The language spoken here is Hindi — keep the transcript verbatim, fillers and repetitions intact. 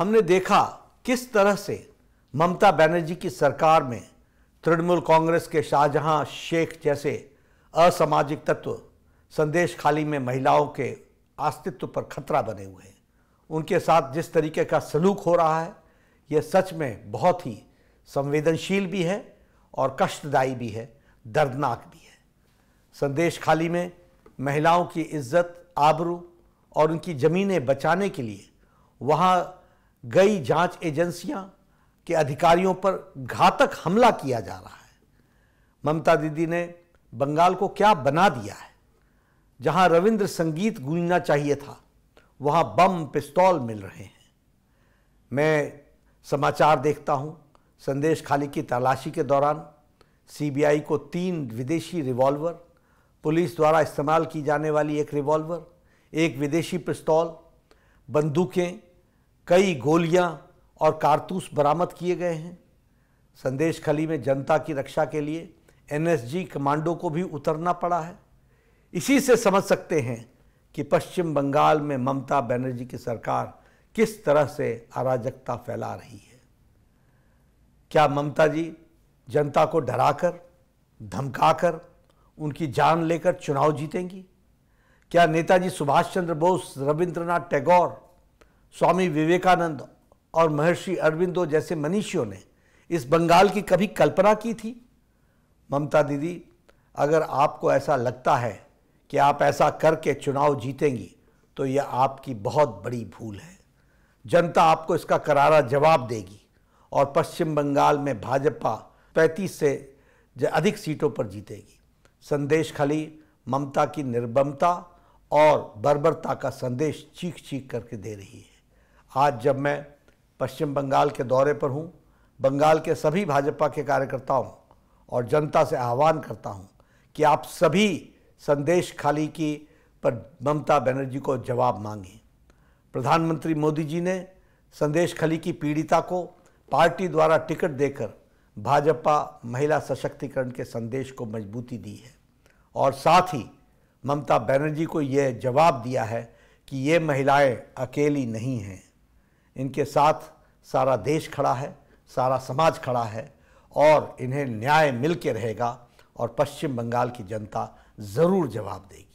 हमने देखा किस तरह से ममता बनर्जी की सरकार में तृणमूल कांग्रेस के शाहजहाँ शेख जैसे असामाजिक तत्व संदेशखाली में महिलाओं के अस्तित्व पर खतरा बने हुए हैं। उनके साथ जिस तरीके का सलूक हो रहा है यह सच में बहुत ही संवेदनशील भी है और कष्टदायी भी है, दर्दनाक भी है। संदेशखाली में महिलाओं की इज्जत, आबरू और उनकी ज़मीनें बचाने के लिए वहाँ गई जांच एजेंसियां के अधिकारियों पर घातक हमला किया जा रहा है। ममता दीदी ने बंगाल को क्या बना दिया है, जहाँ रविंद्र संगीत गूंजना चाहिए था वहाँ बम पिस्तौल मिल रहे हैं। मैं समाचार देखता हूँ, संदेशखाली की तलाशी के दौरान सीबीआई को तीन विदेशी रिवॉल्वर, पुलिस द्वारा इस्तेमाल की जाने वाली एक रिवॉल्वर, एक विदेशी पिस्तौल, बंदूकें, कई गोलियां और कारतूस बरामद किए गए हैं। संदेशखाली में जनता की रक्षा के लिए एन एस जी कमांडो को भी उतरना पड़ा है। इसी से समझ सकते हैं कि पश्चिम बंगाल में ममता बनर्जी की सरकार किस तरह से अराजकता फैला रही है। क्या ममता जी जनता को डराकर, धमकाकर, उनकी जान लेकर चुनाव जीतेंगी? क्या नेताजी सुभाष चंद्र बोस, रविन्द्र नाथ टैगोर, स्वामी विवेकानंद और महर्षि अरविंदो जैसे मनीषियों ने इस बंगाल की कभी कल्पना की थी? ममता दीदी, अगर आपको ऐसा लगता है कि आप ऐसा करके चुनाव जीतेंगी तो यह आपकी बहुत बड़ी भूल है। जनता आपको इसका करारा जवाब देगी और पश्चिम बंगाल में भाजपा पैंतीस से अधिक सीटों पर जीतेगी। संदेशखाली ममता की निर्बमता और बर्बरता का संदेश चीख चीख करके दे रही है। आज जब मैं पश्चिम बंगाल के दौरे पर हूँ, बंगाल के सभी भाजपा के कार्यकर्ताओं और जनता से आह्वान करता हूँ कि आप सभी संदेशखाली की पर ममता बनर्जी को जवाब मांगें। प्रधानमंत्री मोदी जी ने संदेशखाली की पीड़िता को पार्टी द्वारा टिकट देकर भाजपा महिला सशक्तिकरण के संदेश को मजबूती दी है और साथ ही ममता बनर्जी को यह जवाब दिया है कि ये महिलाएं अकेली नहीं हैं, इनके साथ सारा देश खड़ा है, सारा समाज खड़ा है और इन्हें न्याय मिल के रहेगा और पश्चिम बंगाल की जनता ज़रूर जवाब देगी।